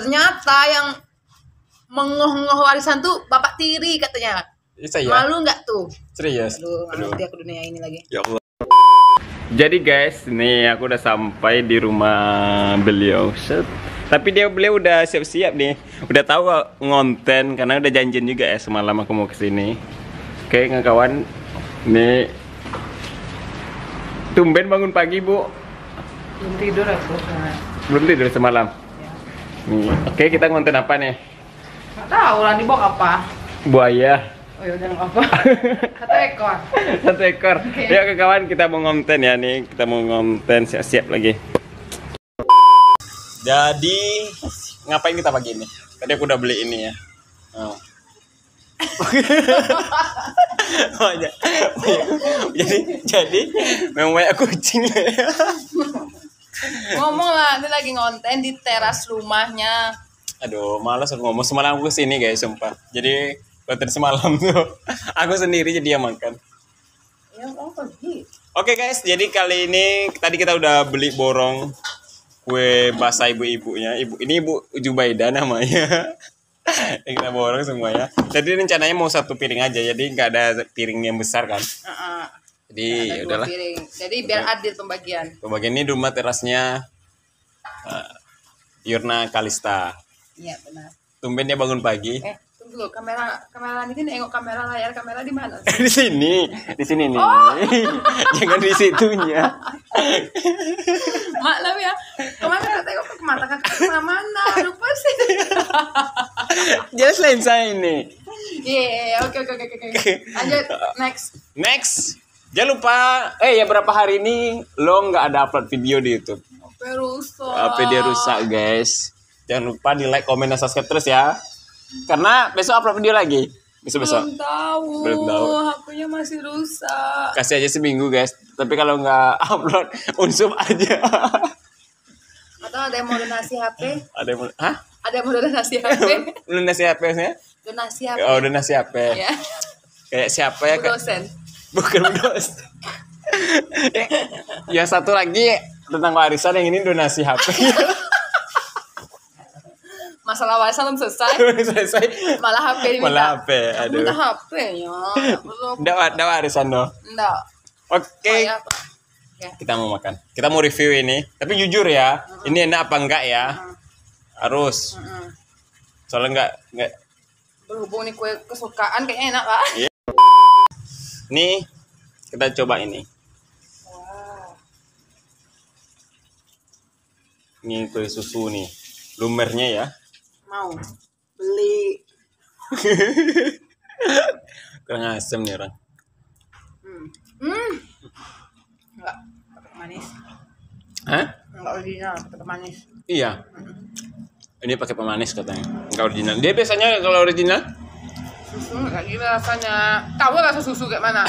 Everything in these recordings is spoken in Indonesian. Ternyata yang mengoh-ngoh warisan tuh bapak tiri katanya. Saya. Malu nggak tuh? Serius. Aduh, nanti aku dunia ini lagi. Ya Allah. Jadi guys, nih aku udah sampai di rumah beliau. Set. Tapi beliau udah siap-siap nih. Udah tahu ngonten karena udah janjian juga ya semalam aku mau kesini. Oke, kawan. Nih. Tumben bangun pagi, Bu. Belum tidur aku. Belum tidur semalam. Ya. Nih. Oke, kita ngonten apa nih? Nggak tahu lah, di box apa? Buaya. Oh ya udah apa? Satu ekor. Satu ekor. Okay. Yuk kawan, kita mau ngonten ya nih. Kita mau ngonten siap-siap lagi. Jadi ngapain kita pagi ini? Tadi aku udah beli ini ya. Oh. Oh, ya. Oh, ya. Jadi memang banyak kucing ya. Ngomong lah, ini lagi ngonten di teras rumahnya. Aduh, malas ngomong. Semalam aku kesini guys, sumpah. Jadi konten semalam tuh aku sendiri jadi yang makan. Ya, oke guys, jadi kali ini tadi kita udah beli borong kue basah ibu-ibunya. Ini Ibu Jubaida namanya. Kita borong semuanya. Jadi rencananya mau satu piring aja, jadi nggak ada piring yang besar kan? Jadi udahlah. Jadi biar adil pembagian. Pembagian ini rumah terasnya Yurna Kalista. Iya benar. Tumben dia bangun pagi. Tunggu kamera ini nengok kamera layar kamera di mana? Di sini nih. Oh. Jangan di situnya. Maklum ya. Kemarin kata tengok ke mata kakak ke mana? Lupa sih. Jelas lensa ini. Iya, oke. Lanjut next. Jangan lupa, ya berapa hari ini lo nggak ada upload video di YouTube. HP dia rusak guys. Jangan lupa di like, komen, dan subscribe terus ya. Karena besok upload video lagi. Besok. Belum tahu. HP-nya masih rusak. Kasih aja seminggu guys. Tapi kalau nggak upload, unsub aja. Atau ada yang mau donasi HP? Ada yang mau donasi HP? Donasi HP maksudnya? Donasi HP. Ya. Kayak siapa ya? Dosen. Bukan dosen. Ya satu lagi tentang warisan, yang ini donasi HP. Masalah warisan belum selesai. Malah HP diminta. Aduh. Minta HP-nya. Enggak warisan dong. Enggak. Oke. Kita mau makan. Kita mau review ini. Tapi jujur ya, ini enak apa enggak ya? Harus. Soalnya enggak. Berhubung ini kue kesukaan kayaknya enak, Pak. Yeah. Nih, kita coba ini. Wow. Ini kue susu nih. Lumernya ya. Mau beli. Kurang asem nih orang. Enggak manis. Hah? Enggak original, pakai manis. Iya. Ini pakai pemanis katanya. Enggak original. Dia biasanya kalau original susu enggak gini rasanya. Tahu rasa susu kayak mana?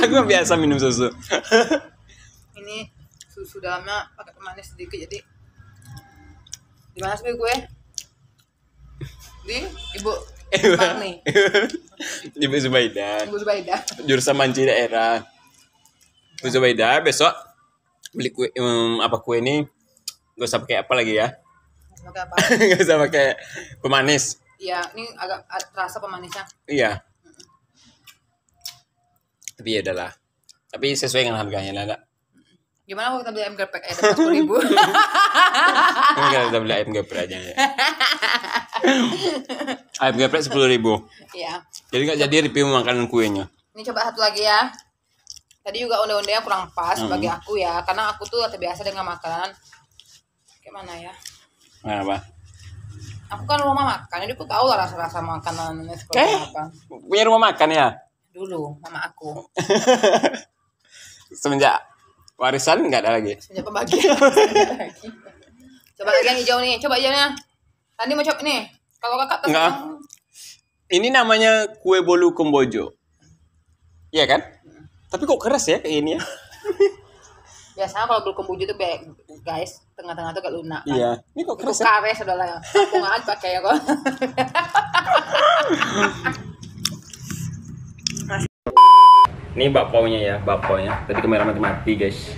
Aku biasa minum susu. Ini susu dalamnya pakai pemanis sedikit, jadi gimana sih gue? Di Ibu nih. Ibu Zubaida. Jurusan manci daerah. Ibu Zubaida besok beli kue kue ini gak usah pakai apa lagi ya? Gak usah pakai pemanis. Iya, ini agak terasa pemanisnya. Iya. Tapi ya udahlah. Tapi sesuai dengan harganya lah. Gimana kalau kita beli ayam geprek aja dapat 10.000? Enggak, kita beli ayam geprek aja ya. Ayam geprek 10.000. Iya. Jadi nggak jadi review makanan kuenya. Ini coba satu lagi ya. Tadi juga onde-ondenya kurang pas bagi aku ya, karena aku tuh terbiasa dengan makanan. Kayak mana ya? Nah, apa? Aku kan rumah makan, jadi aku tahu lah rasa-rasa makanan seperti apa. Punya rumah makan ya? Dulu, mama aku. Semenjak warisan nggak ada lagi. Semenjak pembagian. Coba lagi yang hijau nih. Coba hijaunya. Tadi mau coba nih. Kalau kakak enggak. Ini namanya kue bolu Kombojo. Iya kan? Tapi kok keras ya kayak ini ya. Biasanya kalau bolu Kombojo itu guys, tengah-tengah tuh gak lunak. Kan? Iya. Ini kok keras. Kares ya? Udahlah. Aku nggak pakai ya kok. Ini bakpaunya. Tadi kamera mati guys.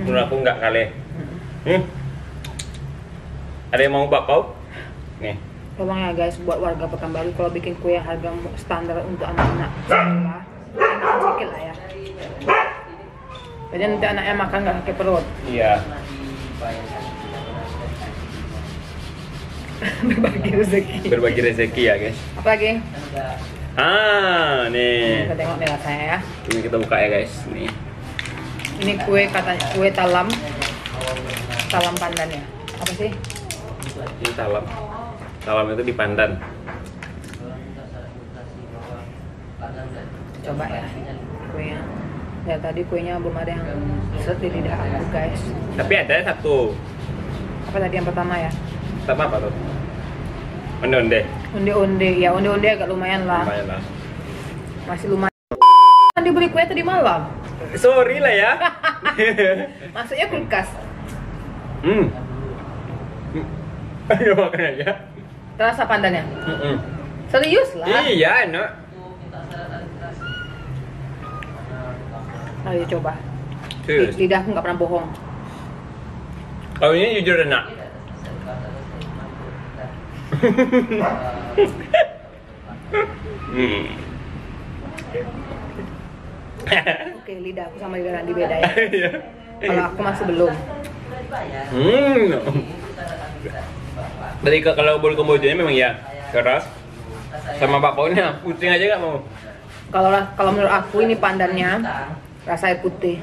Menurut aku nggak kali. Ada yang mau bakpao? Nih. Tolong ya guys, buat warga Pekanbaru kalau bikin kue yang harga standar untuk anak-anak sedikit lah ya. Jadi nanti anaknya makan nggak sakit perut. Iya. Berbagi rezeki. Berbagi rezeki ya guys. Apa lagi? Nih. Kita tengok nih rasanya ya. Ini kita buka ya guys. Nih. Ini kue katanya kue talam. Talam pandan ya. Apa sih? Ini talam. Talam itu di pandan. Coba ya kuenya. Ya tadi kuenya belum ada yang set di lidah aku guys. Tapi ada satu. Apa tadi yang pertama ya? Pertama apa tuh? Onde-onde. Onde-onde ya, onde-onde agak lumayan lah. Lumayan lah. Masih lumayan. Dibeli kue tadi malam. Sorry lah ya. Maksudnya kulkas. Ayo makan aja. Terasa pandannya? Serius lah. Iya, enak. Ayo coba. Lidahku nggak pernah bohong. Kalau ini jujur enak. Oke, lidahku sama lidah Randi beda ya. Kalau aku masih belum. Berarti kalau bolu kembojanya memang ya keras. Sama bakpaunya putih aja nggak mau. Kalau menurut aku ini pandannya rasa air putih.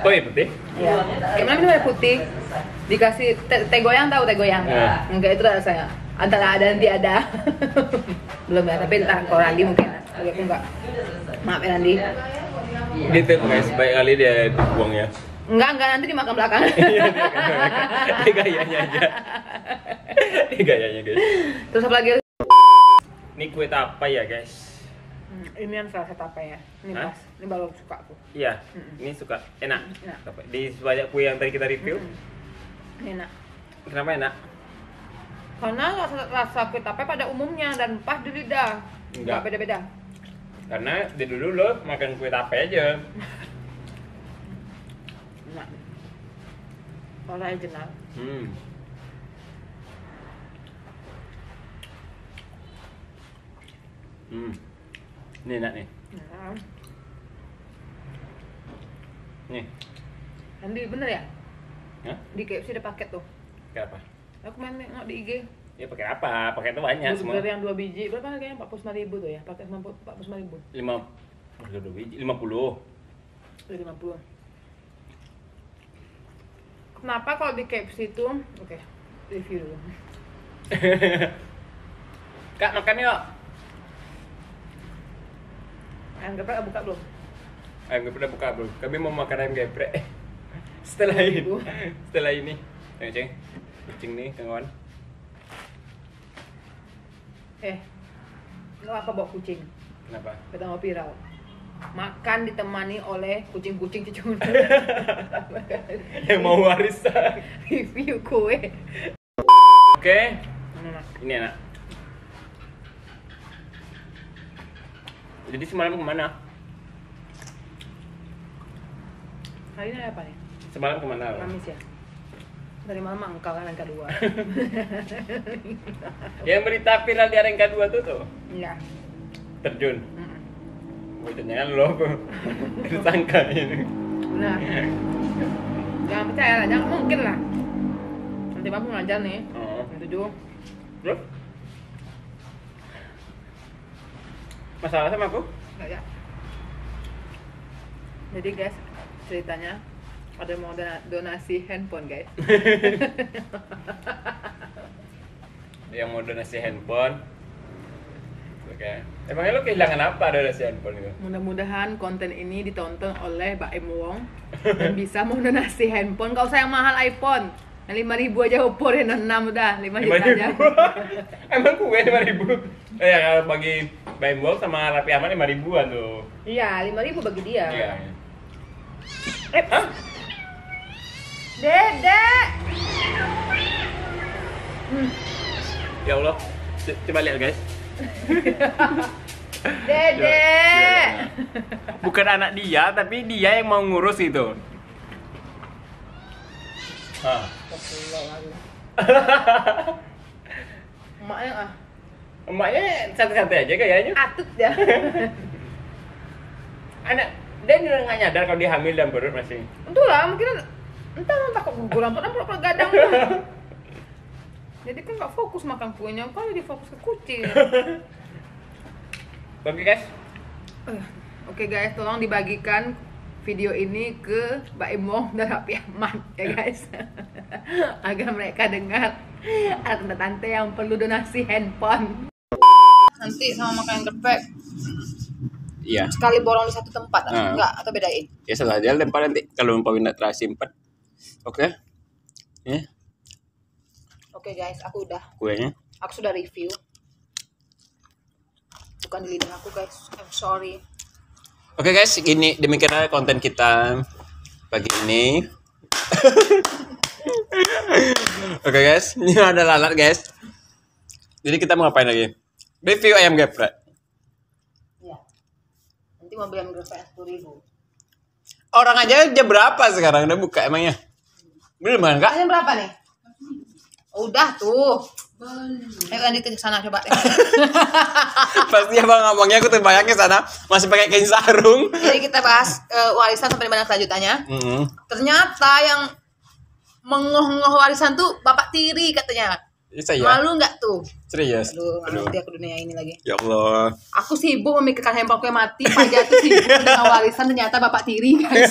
Oh air putih? Iya. Gimana itu air putih? Dikasih teh goyang, tahu teh goyang? Nah. Enggak, itu rasanya. Antara ada nanti ada. Belum ya, tapi entah kalau Randi mungkin. Oke, aku enggak. Maaf ya Randi. Gitu guys, baik kali dia buang ya. Enggak, nanti dimakan belakangan. Ini gayanya aja. Ini gayanya guys. Terus apa lagi? Ini kue tapai ya guys. Ini yang salah satu tapai ya. Ini pas, ini baru suka aku. Iya, ini suka, enak. Di banyak kue yang tadi kita review. Enak. Kenapa enak? Karena rasa kue tapai pada umumnya dan pas di lidah. Enggak beda-beda. Karena di dulu lo makan kue tapai aja. Enak. Orang jenal. Ini enak nih. Nih. Randi bener ya? Hah? Di KFC ada paket tuh. Paket apa? Aku main nengok di IG. Ya paket apa? Paket itu banyak semua. Burger yang 2 biji berapa harganya? 45.000 tuh ya. Paket 45.000. 2 biji 50. 50. Kenapa kalau di KFC itu? Oke, review dulu. Kak makan yuk. Ayam geprek buka belum? Ayam geprek buka belum. Kami mau makan ayam geprek setelah ini. Setelah ini. Ayo ceng. Kucing nih, kawan. Lo apa bawa kucing? Kenapa? Kita mau viral. Makan ditemani oleh kucing-kucing cucu. Yang mau warisan. Review kue. Oke. Ini enak. Jadi semalam kemana? Hari ini apa nih? Semalam kemana? Kamis ya? Dari malam angka kan angka 2. Yang berita viral di angka 2 tuh tuh? Iya. Terjun? Ternyata lo tersangka ini. Benar. Jangan percaya lah, jangan mungkin lah. Nanti bapak ngajar nih. Yang 7. Terus? Masalah sama aku? Enggak ya. Jadi guys, ceritanya ada mau donasi handphone guys. Yang mau donasi handphone. Oke. Emangnya lo kehilangan apa donasi handphone itu? Mudah-mudahan konten ini ditonton oleh Baim Wong dan bisa mau donasi handphone. Gak usah yang mahal iPhone. Yang 5.000 aja Oppo Reno 6 udah, 5 juta aja. Emang kue 5.000? Ya kalau bagi Baim Wong sama Raffi Ahmad 5.000-an tuh. Iya, 5.000 bagi dia. Iya. Hah? Dedek. Ya Allah. Coba lihat, guys. Dedek. Bukan anak dia, tapi dia yang mau ngurus itu. Emaknya ah. Emaknya santai-santai aja kayaknya. Atuk ya. Anak dia nggak nyadar kalau dia hamil dan berurut masih. Entahlah, mungkin entah takut guguran, pernah gadang. Jadi kan nggak fokus makan kuenya, kalau dia fokus ke kucing. Oke guys. Oke guys, tolong dibagikan video ini ke Baim Wong dan Raffi Ahmad ya guys. Agar mereka dengar ada tante-tante yang perlu donasi handphone. Nanti sama makanan geprek. Iya. Sekali borong di satu tempat enggak atau bedain? Ya salah dia lempar nanti kalau umpamanya terasi 4. Oke. Ya. Oke guys, aku udah. Kuenya? Aku sudah review. Bukan di lidah aku guys, I'm sorry. Oke guys, gini demikianlah konten kita pagi ini. Oke guys, ini ada lalat guys. Jadi kita mau ngapain lagi? Review ayam geprek. Iya. Nanti mau beli ayam geprek 10.000. Orang aja berapa sekarang udah buka emangnya? Belum kan kak? Ayam berapa nih? Udah tuh. Ayo lanjutin ke sana coba. Pasti abang ngomongnya aku terbayang ke sana masih pakai kain sarung. Jadi kita bahas warisan sampai mana kelanjutannya. Ternyata yang mengoh-ngoh warisan tuh bapak tiri katanya. Saya. Malu nggak tuh? Serius. Aduh, nanti aku dunia ini lagi. Ya Allah. Aku sibuk memikirkan handphone yang mati. Pak Jatuh sibuk dengan warisan ternyata bapak tiri guys.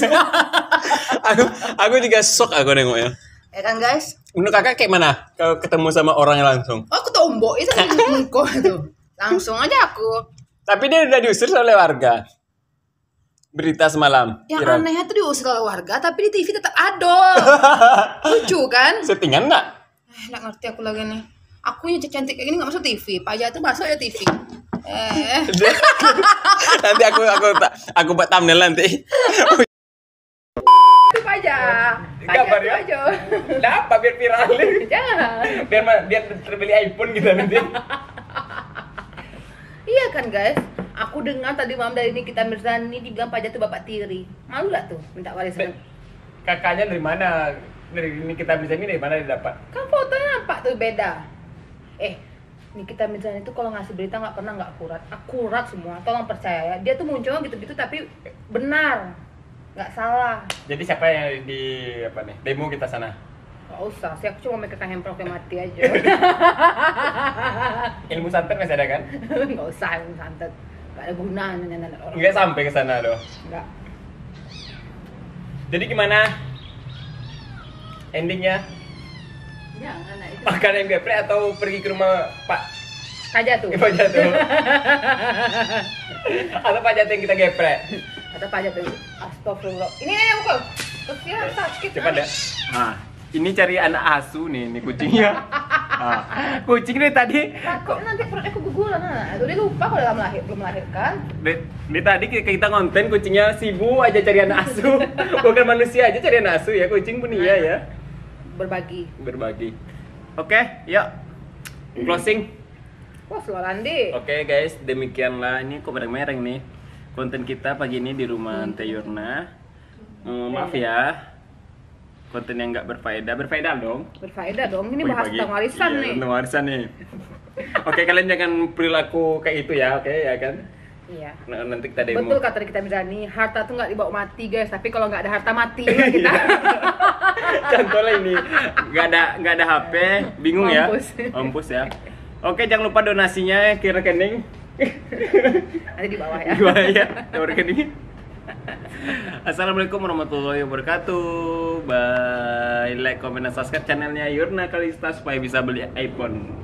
aku juga shock aku nengoknya. Ya kan guys? Menurut kakak kayak mana? Kalau ketemu sama orangnya langsung? Oh, aku tombok itu tuh. Langsung aja aku. Tapi dia udah diusir oleh warga. Berita semalam. Yang anehnya tuh diusir oleh warga, tapi di TV tetap adol. Lucu kan? Settingan nggak? Nggak ngerti aku lagi nih. Aku yang cantik kayak gini nggak masuk TV. Pak Jatuh masuk ya TV. Nanti aku buat thumbnail nanti. Gambarnya aja. Nah, apa biar viral? Jangan. Biar terbeli iPhone gitu nanti. Iya kan guys? Aku dengar tadi malam dari Nikita Mirzani dibilang Pak Jatuh bapak tiri. Malu lah tuh minta warisan. Kakaknya dari mana? Dari Nikita Mirzani dari mana dia dapat? Kan fotonya nampak tuh beda. Nikita Mirzani itu kalau ngasih berita nggak pernah nggak akurat. Akurat semua. Tolong percaya ya. Dia tuh munculnya gitu-gitu tapi benar. Nggak salah. Jadi siapa yang di apa nih? Demo kita sana. Nggak usah, sih aku cuma megang hemprok yang mati aja. Ilmu santet masih ada kan? Nggak usah ilmu santet. Nggak ada gunanya nyanyian orang. Nggak sampai ke sana loh. Nggak. Jadi gimana? Endingnya? Jangan lah itu. Makan ayam geprek atau pergi ke rumah Pak Jatuh? Pak Jatuh. Atau Pak Jatuh yang kita geprek? Atau Pak Jatuh? Astagfirullah. Ini ayam kok. Kesian sakit. Coba deh. Nah, ini cari anak asu nih kucingnya. Kucing dari tadi. Kok nanti perutnya keguguran. Nah, dia lupa kalau belum melahirkan. Dari tadi kita ngonten kucingnya sibuk aja cari anak asu. Bukan manusia aja cari anak asu ya, kucing pun iya ya. Berbagi. Oke, yuk. Closing. Wah, Landi. Oke, guys, demikianlah ini kok mereng-mereng nih. Konten kita pagi ini di rumah Teh Yurna. Maaf ya, konten yang nggak berfaedah dong. Berfaedah dong, ini bahas tentang warisan iya, nih. Tentang warisan nih. Oke, kalian jangan perilaku kayak itu ya, oke ya kan? Iya. Nanti kita demo. Betul kata kita Mirzani, harta tuh nggak dibawa mati guys, tapi kalau nggak ada harta mati kita. Contohnya ini, nggak ada HP, bingung mampus. Ya, mampus ya. Oke, jangan lupa donasinya ke rekening. Ada di bawah ya. Di bawah ya. Assalamualaikum warahmatullahi wabarakatuh. Bye. Like, comment, dan subscribe channelnya Yurna Kalista supaya bisa beli iPhone.